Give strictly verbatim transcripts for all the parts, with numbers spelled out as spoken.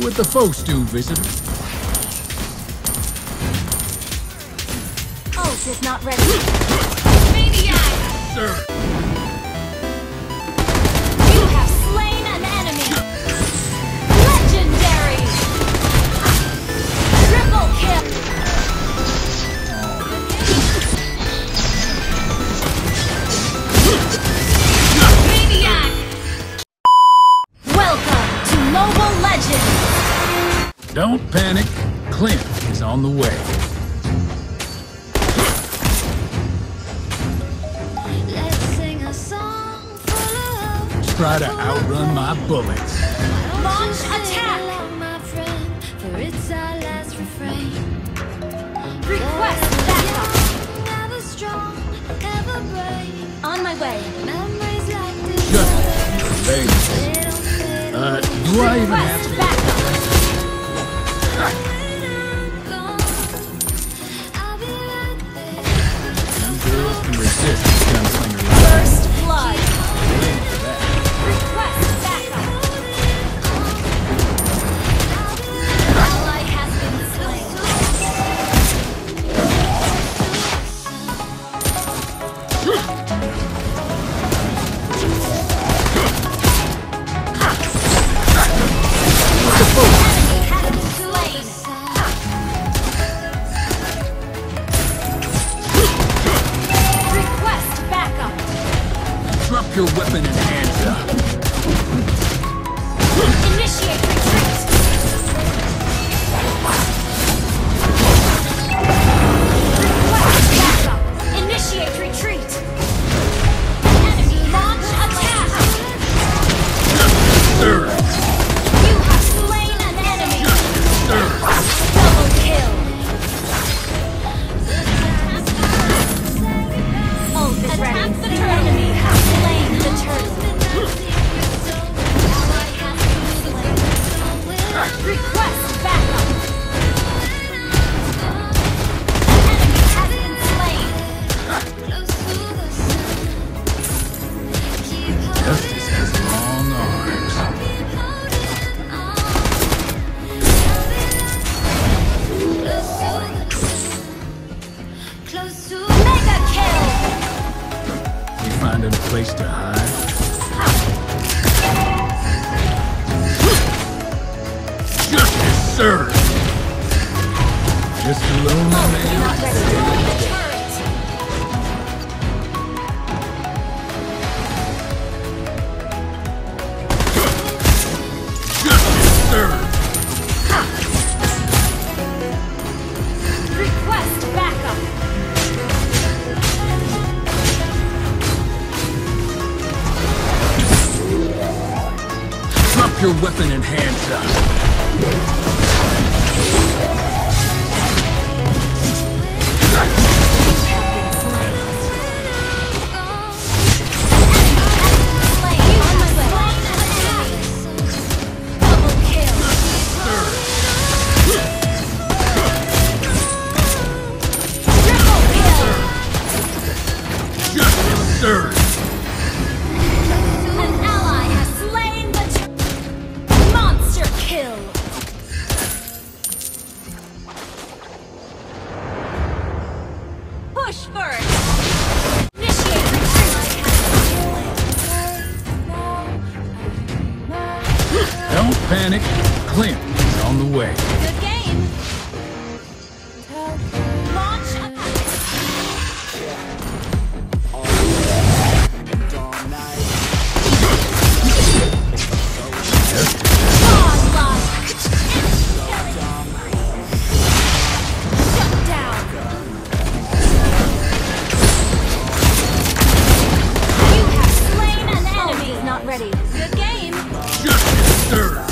Do what the folks do, visitor. Pulse is not ready. Maniac! Sir! You have slain an enemy! Legendary! Triple kill! Maniac! Welcome to Mobile Legends! Don't panic. Clint is on the way. Try to outrun my bullets. Launch attack! Request backup! On my way. Shut up. Uh, do I even have to? Request backup! You girls can resist this gunslinger. First blood! Your weapon and hands up. Initiate retreat. Initiate retreat. Enemy launch attack. You have slain an enemy. Double kill. All is ready. The enemy has slain. Request backup! An enemy has been slain! Justice has long arms. Mega kill! We find a place to hide. Sir. Just a lonely man. Justice served. Request backup. Drop your weapon and hands up. Panic, Clint is on the way. Good game. Launch attack. You have slain an enemy. Is not ready. Good game. Justice served.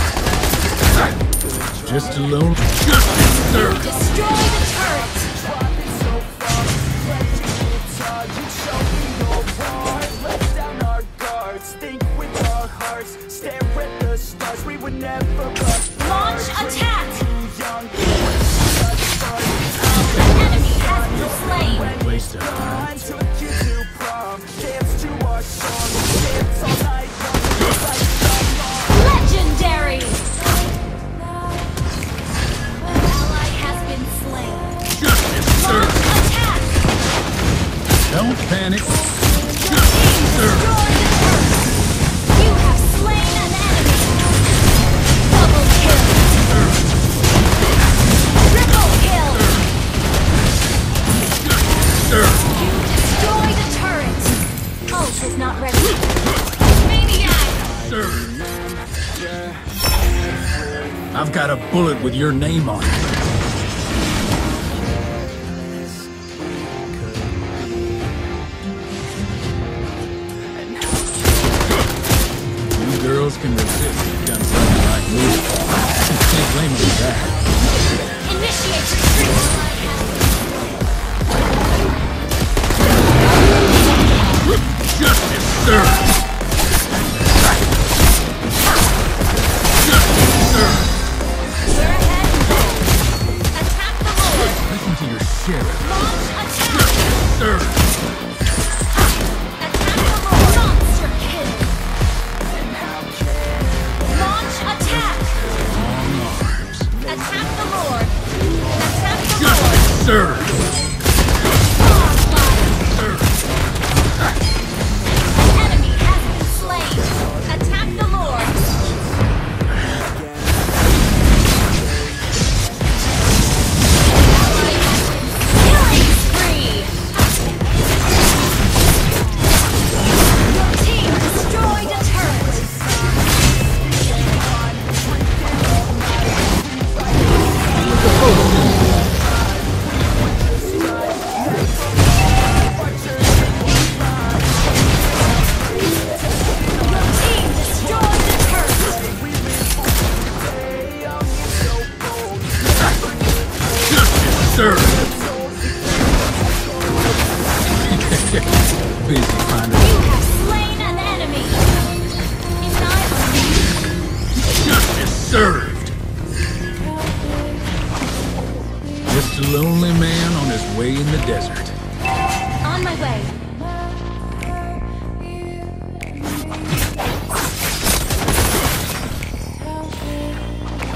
Just alone. Justice served. Destroy the turret. Let down our guards. Think with our hearts. Stare at the stars. We would never launch attack. An enemy has been slain. Took you to prom. Dance to our song. Dance all night. Legendary. I've got a bullet with your name on it. Girls can resist if done something like me. You can't blame me for that. Initiate retreat! Justice served! Justice served! We're ahead and go! Attack the Lord! Listen to your sheriff! Launch attack! Justice served! Sir!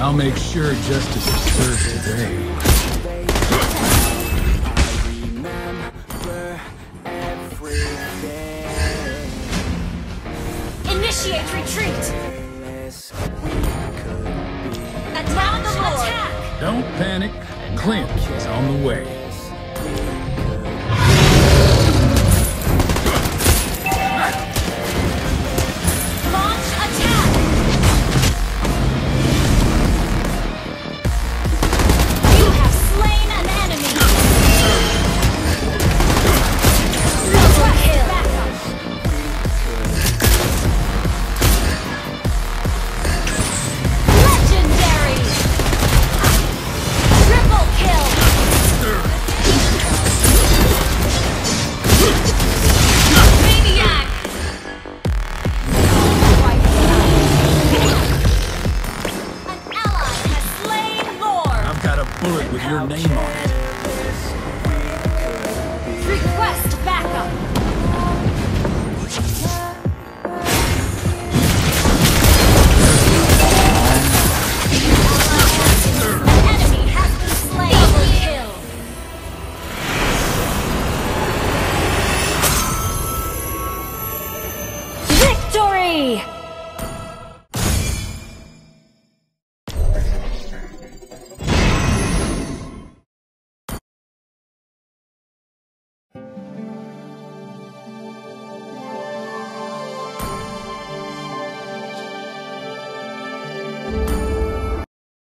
I'll make sure justice is served today. I remember everything. Initiate retreat! Attack the Lord! Attack. Don't panic. Clint is on the way. Bullet with your name on it. Request